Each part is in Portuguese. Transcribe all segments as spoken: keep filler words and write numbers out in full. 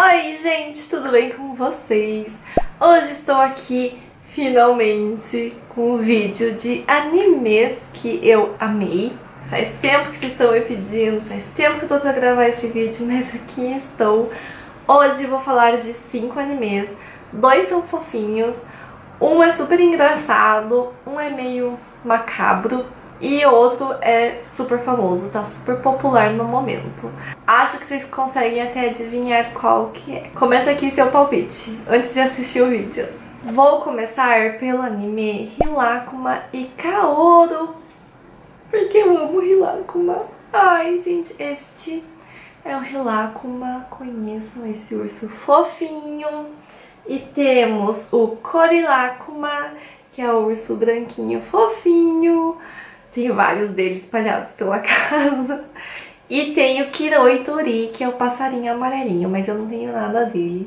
Oi gente, tudo bem com vocês? Hoje estou aqui finalmente com um vídeo de animes que eu amei. Faz tempo que vocês estão me pedindo, faz tempo que eu tô pra gravar esse vídeo, mas aqui estou. Hoje vou falar de cinco animes, dois são fofinhos, um é super engraçado, um é meio macabro e outro é super famoso, tá super popular no momento. Acho que vocês conseguem até adivinhar qual que é. Comenta aqui seu palpite, antes de assistir o vídeo. Vou começar pelo anime Rilakkuma e Kaoru, porque eu amo Rilakkuma. Ai, gente, este é o Rilakkuma, conheçam esse urso fofinho. E temos o Korilakuma, que é o urso branquinho fofinho. Tem vários deles espalhados pela casa. E tem o Kiiroitori, que é o passarinho amarelinho, mas eu não tenho nada dele.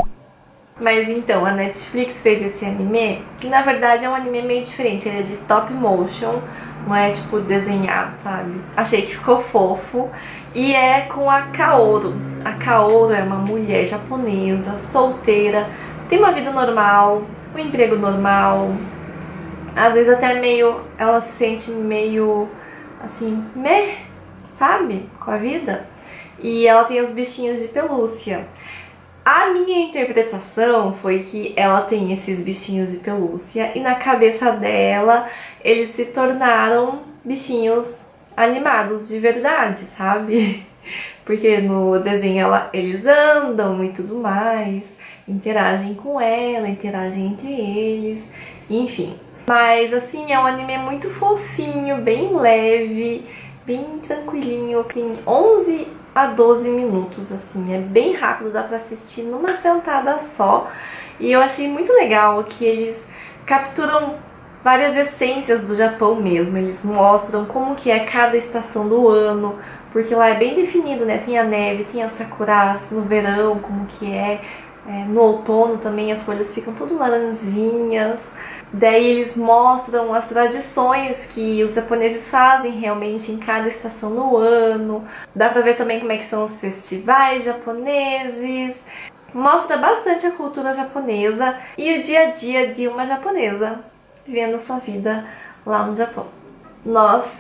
Mas então, a Netflix fez esse anime, que na verdade é um anime meio diferente. Ele é de stop motion, não é tipo desenhado, sabe? Achei que ficou fofo. E é com a Kaoru. A Kaoru é uma mulher japonesa, solteira, tem uma vida normal, um emprego normal. Às vezes até meio, ela se sente meio, assim, meh, sabe? Com a vida. E ela tem os bichinhos de pelúcia. A minha interpretação foi que ela tem esses bichinhos de pelúcia e na cabeça dela eles se tornaram bichinhos animados de verdade, sabe? Porque no desenho ela, eles andam e tudo mais, interagem com ela, interagem entre eles, enfim. Mas assim, é um anime muito fofinho, bem leve, bem tranquilinho, tem onze a doze minutos, assim, é bem rápido, dá pra assistir numa sentada só. E eu achei muito legal que eles capturam várias essências do Japão mesmo, eles mostram como que é cada estação do ano, porque lá é bem definido, né, tem a neve, tem as sakuras no verão, como que é. É, no outono também as folhas ficam todas laranjinhas. Daí eles mostram as tradições que os japoneses fazem realmente em cada estação no ano. Dá pra ver também como é que são os festivais japoneses. Mostra bastante a cultura japonesa e o dia a dia de uma japonesa vivendo sua vida lá no Japão. Nós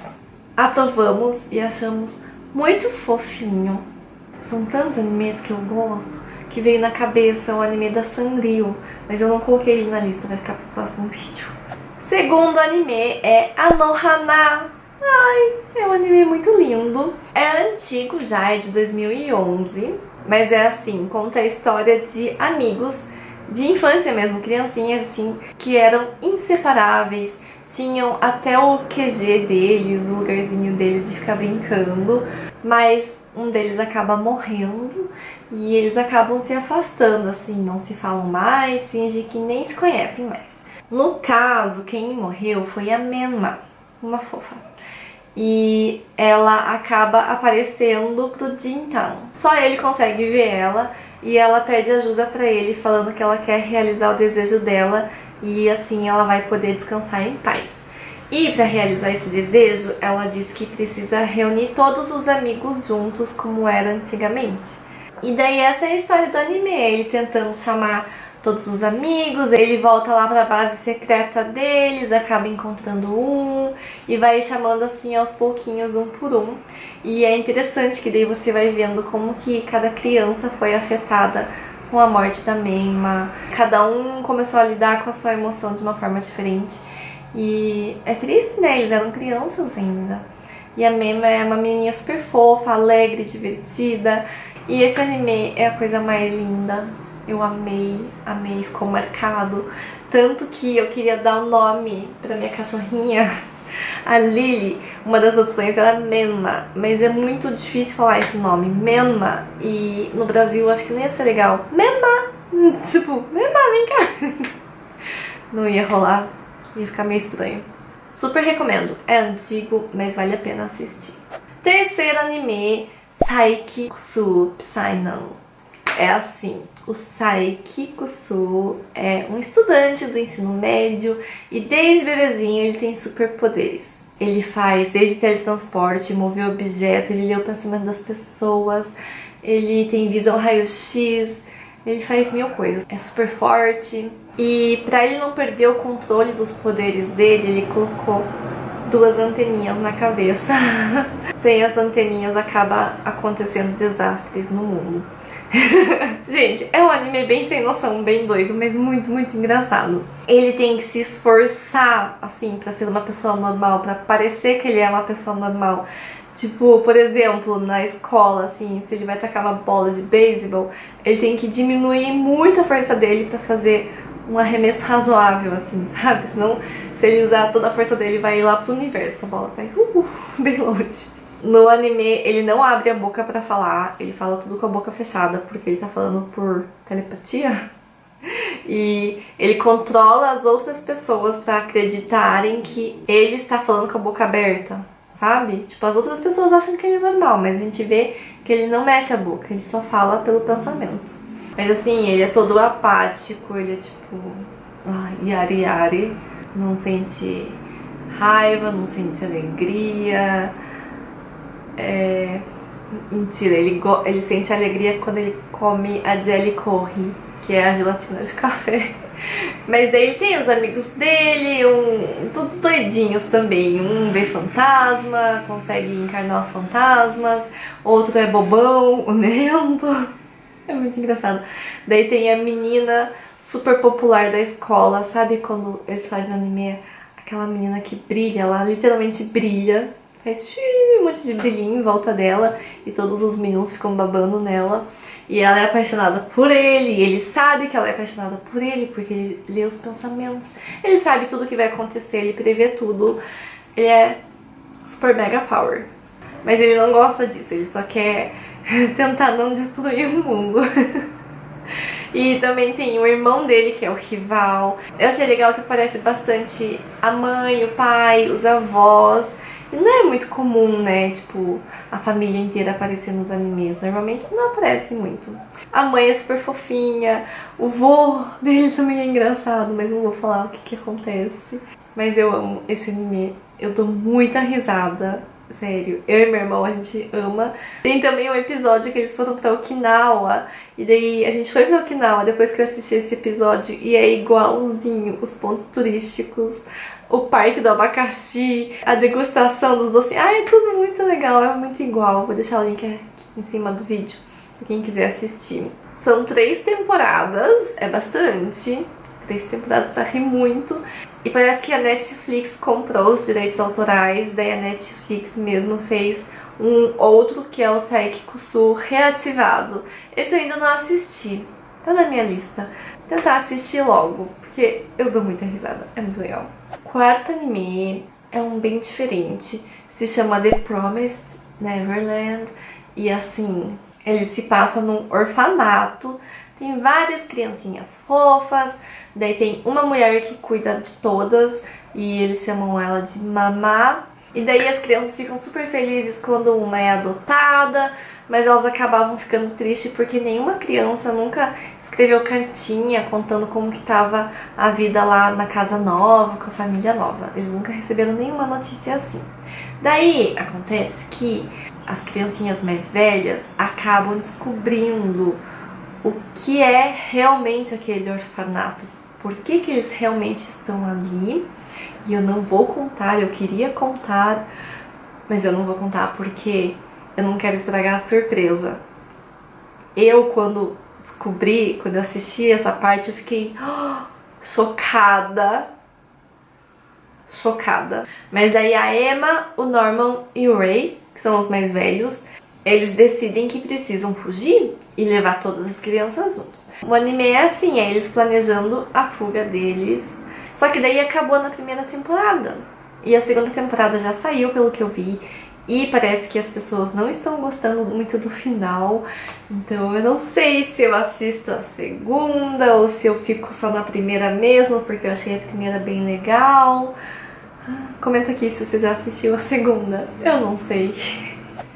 aprovamos e achamos muito fofinho. São tantos animes que eu gosto que veio na cabeça o anime da Sanrio, mas eu não coloquei ele na lista, vai ficar pro próximo vídeo. Segundo anime é Anohana. Ai, é um anime muito lindo. É antigo já, é de dois mil e onze, mas é assim, conta a história de amigos de infância mesmo, criancinhas assim, que eram inseparáveis, tinham até o Q G deles, o lugarzinho deles de ficar brincando, mas um deles acaba morrendo e eles acabam se afastando, assim, não se falam mais, fingem que nem se conhecem mais. No caso, quem morreu foi a Menma, uma fofa, e ela acaba aparecendo pro Jintan. Só ele consegue ver ela e ela pede ajuda pra ele, falando que ela quer realizar o desejo dela e assim ela vai poder descansar em paz. E para realizar esse desejo, ela diz que precisa reunir todos os amigos juntos, como era antigamente. E daí essa é a história do anime, ele tentando chamar todos os amigos, ele volta lá para a base secreta deles, acaba encontrando um e vai chamando assim aos pouquinhos, um por um. E é interessante que daí você vai vendo como que cada criança foi afetada com a morte da Menma. Cada um começou a lidar com a sua emoção de uma forma diferente. E é triste, né? Eles eram crianças ainda. E a Menma é uma menininha super fofa, alegre, divertida. E esse anime é a coisa mais linda. Eu amei, amei, ficou marcado. Tanto que eu queria dar o um nome pra minha cachorrinha, a Lily. Uma das opções era Menma, mas é muito difícil falar esse nome, Menma. E no Brasil acho que não ia ser legal. Menma! Tipo, Menma, vem cá! Não ia rolar. Ia ficar meio estranho. Super recomendo. É antigo, mas vale a pena assistir. Terceiro anime, Saiki Kusuo, Psi Nan. É assim, o Saiki Kusuo é um estudante do ensino médio e desde bebezinho ele tem superpoderes. Ele faz desde teletransporte, mover objeto, ele lê o pensamento das pessoas, ele tem visão raio-x, ele faz mil coisas. É super forte. E pra ele não perder o controle dos poderes dele, ele colocou duas anteninhas na cabeça. Sem as anteninhas acaba acontecendo desastres no mundo. Gente, é um anime bem sem noção, bem doido, mas muito, muito engraçado. Ele tem que se esforçar, assim, pra ser uma pessoa normal, pra parecer que ele é uma pessoa normal. Tipo, por exemplo, na escola, assim, se ele vai tacar uma bola de beisebol, ele tem que diminuir muito a força dele pra fazer um arremesso razoável, assim, sabe? Senão, se ele usar toda a força dele, vai ir lá pro universo, a bola vai uh, bem longe. No anime, ele não abre a boca pra falar, ele fala tudo com a boca fechada, porque ele tá falando por telepatia. E ele controla as outras pessoas pra acreditarem que ele está falando com a boca aberta, sabe? Tipo, as outras pessoas acham que ele é normal, mas a gente vê que ele não mexe a boca, ele só fala pelo pensamento. Mas assim, ele é todo apático, ele é tipo... ah, yari yari, não sente raiva, não sente alegria... É... mentira, ele, go... ele sente alegria quando ele come a jelly curry, que é a gelatina de café. Mas daí ele tem os amigos dele, um... todos doidinhos também. Um vê fantasma, consegue encarnar os fantasmas. Outro é bobão, o Nendo. É muito engraçado. Daí tem a menina super popular da escola, sabe quando eles fazem anime? Aquela menina que brilha, ela literalmente brilha. Faz um monte de brilhinho em volta dela e todos os meninos ficam babando nela. E ela é apaixonada por ele, e ele sabe que ela é apaixonada por ele, porque ele lê os pensamentos. Ele sabe tudo que vai acontecer, ele prevê tudo. Ele é super mega power. Mas ele não gosta disso, ele só quer tentar não destruir o mundo. E também tem o irmão dele, que é o rival. Eu achei legal que parece bastante a mãe, o pai, os avós. E não é muito comum, né, tipo, a família inteira aparecer nos animes. Normalmente não aparece muito. A mãe é super fofinha, o vô dele também é engraçado, mas não vou falar o que que acontece. Mas eu amo esse anime, eu dou muita risada, sério. Eu e meu irmão, a gente ama. Tem também um episódio que eles foram pra Okinawa, e daí a gente foi pra Okinawa depois que eu assisti esse episódio, e é igualzinho os pontos turísticos, o parque do abacaxi, a degustação dos docinhos. Ai, é tudo muito legal, é muito igual. Vou deixar o link aqui em cima do vídeo, pra quem quiser assistir. São três temporadas, é bastante. Três temporadas pra rir muito. E parece que a Netflix comprou os direitos autorais, daí a Netflix mesmo fez um outro, que é o Saiki Kusuo reativado. Esse eu ainda não assisti, tá na minha lista. Vou tentar assistir logo, porque eu dou muita risada, é muito legal. Quarto anime é um bem diferente, se chama The Promised Neverland, e assim, ele se passa num orfanato, tem várias criancinhas fofas, daí tem uma mulher que cuida de todas, e eles chamam ela de mamá, e daí as crianças ficam super felizes quando uma é adotada, mas elas acabavam ficando tristes porque nenhuma criança nunca escreveu cartinha contando como que tava a vida lá na casa nova, com a família nova. Eles nunca receberam nenhuma notícia assim. Daí acontece que as criancinhas mais velhas acabam descobrindo o que é realmente aquele orfanato. Por que que eles realmente estão ali? E eu não vou contar, eu queria contar, mas eu não vou contar porque eu não quero estragar a surpresa. Eu, quando descobri, quando eu assisti essa parte, eu fiquei oh, chocada. Chocada. Mas aí a Emma, o Norman e o Ray, que são os mais velhos, eles decidem que precisam fugir e levar todas as crianças juntos. O anime é assim, é eles planejando a fuga deles. Só que daí acabou na primeira temporada. E a segunda temporada já saiu, pelo que eu vi. E parece que as pessoas não estão gostando muito do final. Então eu não sei se eu assisto a segunda ou se eu fico só na primeira mesmo, porque eu achei a primeira bem legal. Comenta aqui se você já assistiu a segunda. Eu não sei.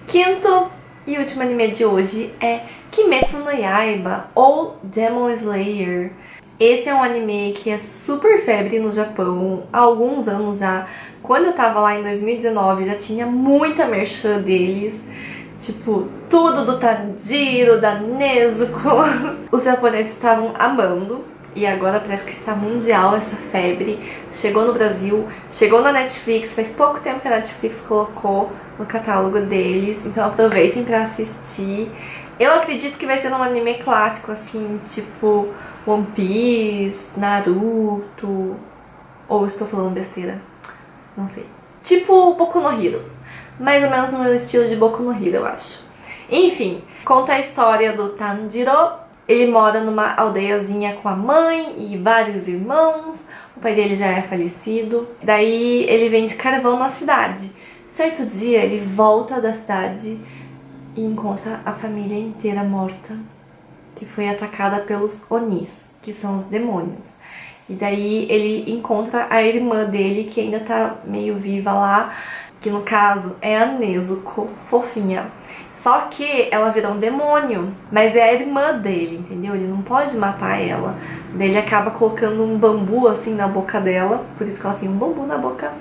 Quinto e último anime de hoje é Kimetsu no Yaiba, ou Demon Slayer. Esse é um anime que é super febre no Japão há alguns anos já. Quando eu tava lá em dois mil e dezenove já tinha muita merchan deles. Tipo, tudo do Tanjiro, da Nezuko. Os japoneses estavam amando. E agora parece que está mundial essa febre. Chegou no Brasil, chegou na Netflix. Faz pouco tempo que a Netflix colocou no catálogo deles. Então aproveitem pra assistir. Eu acredito que vai ser um anime clássico, assim, tipo One Piece, Naruto... Ou estou falando besteira? Não sei. Tipo Boku no Hero. Mais ou menos no estilo de Boku no Hero, eu acho. Enfim, conta a história do Tanjiro. Ele mora numa aldeiazinha com a mãe e vários irmãos. O pai dele já é falecido. Daí ele vende carvão na cidade. Certo dia ele volta da cidade e encontra a família inteira morta, que foi atacada pelos Onis, que são os demônios. E daí ele encontra a irmã dele, que ainda tá meio viva lá, que no caso é a Nezuko, fofinha. Só que ela virou um demônio, mas é a irmã dele, entendeu? Ele não pode matar ela. Daí ele acaba colocando um bambu assim na boca dela, por isso que ela tem um bambu na boca,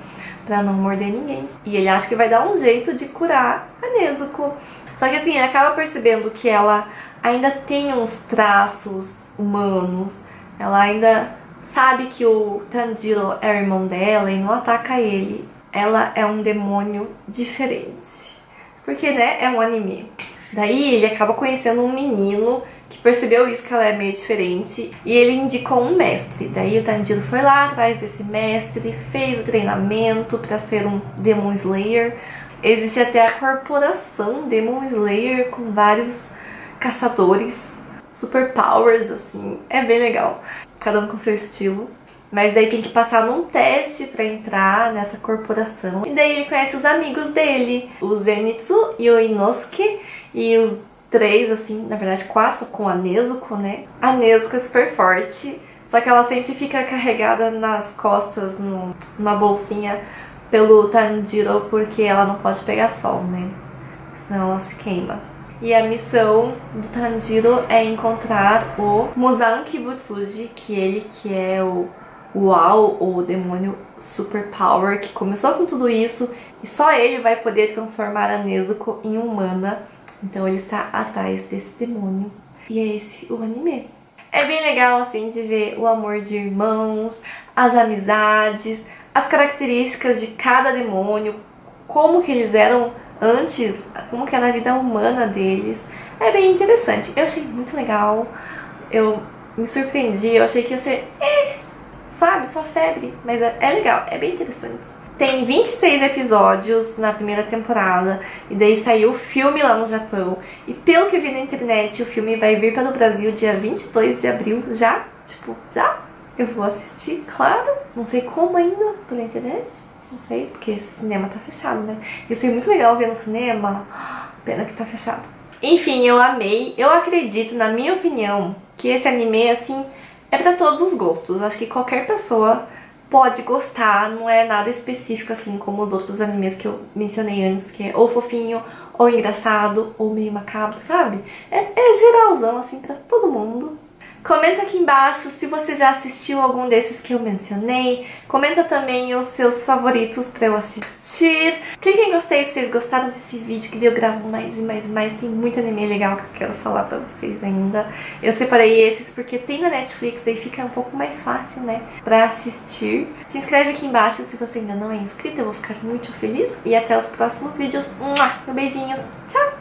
pra não morder ninguém. E ele acha que vai dar um jeito de curar a Nezuko. Só que assim, ele acaba percebendo que ela ainda tem uns traços humanos, ela ainda sabe que o Tanjiro é o irmão dela e não ataca ele. Ela é um demônio diferente. Porque, né, é um anime. Daí ele acaba conhecendo um menino que percebeu isso, que ela é meio diferente. E ele indicou um mestre. Daí o Tanjiro foi lá atrás desse mestre, fez o treinamento pra ser um Demon Slayer. Existe até a corporação Demon Slayer com vários caçadores, superpowers, assim. É bem legal. Cada um com seu estilo. Mas daí tem que passar num teste pra entrar nessa corporação. E daí ele conhece os amigos dele, o Zenitsu e o Inosuke. E os três, assim, na verdade quatro, com a Nezuko, né? A Nezuko é super forte, só que ela sempre fica carregada nas costas, numa bolsinha, pelo Tanjiro, porque ela não pode pegar sol, né? Senão ela se queima. E a missão do Tanjiro é encontrar o Muzan Kibutsuji, que ele que é o Uau, o demônio superpower, que começou com tudo isso. E só ele vai poder transformar a Nezuko em humana. Então ele está atrás desse demônio. E é esse o anime. É bem legal, assim, de ver o amor de irmãos, as amizades, as características de cada demônio, como que eles eram antes, como que era a vida humana deles. É bem interessante. Eu achei muito legal. Eu me surpreendi. Eu achei que ia ser, eh, sabe, só febre. Mas é, é legal, é bem interessante. Tem vinte e seis episódios na primeira temporada. E daí saiu o filme lá no Japão. E pelo que vi na internet, o filme vai vir para o Brasil dia vinte e dois de abril. Já? Tipo, já? Eu vou assistir, claro. Não sei como ainda, pela internet. Não sei, porque esse cinema tá fechado, né? Isso é muito legal ver no cinema. Pena que tá fechado. Enfim, eu amei. Eu acredito, na minha opinião, que esse anime, assim, é pra todos os gostos. Acho que qualquer pessoa pode gostar. Não é nada específico, assim, como os outros animes que eu mencionei antes, que é ou fofinho, ou engraçado, ou meio macabro, sabe? É, é geralzão, assim, pra todo mundo. Comenta aqui embaixo se você já assistiu algum desses que eu mencionei. Comenta também os seus favoritos pra eu assistir. Clique em gostei se vocês gostaram desse vídeo, que eu gravo mais e mais e mais. Tem muito anime legal que eu quero falar pra vocês ainda. Eu separei esses porque tem na Netflix, daí fica um pouco mais fácil, né, pra assistir. Se inscreve aqui embaixo se você ainda não é inscrito, eu vou ficar muito feliz. E até os próximos vídeos. Um beijinhos, tchau!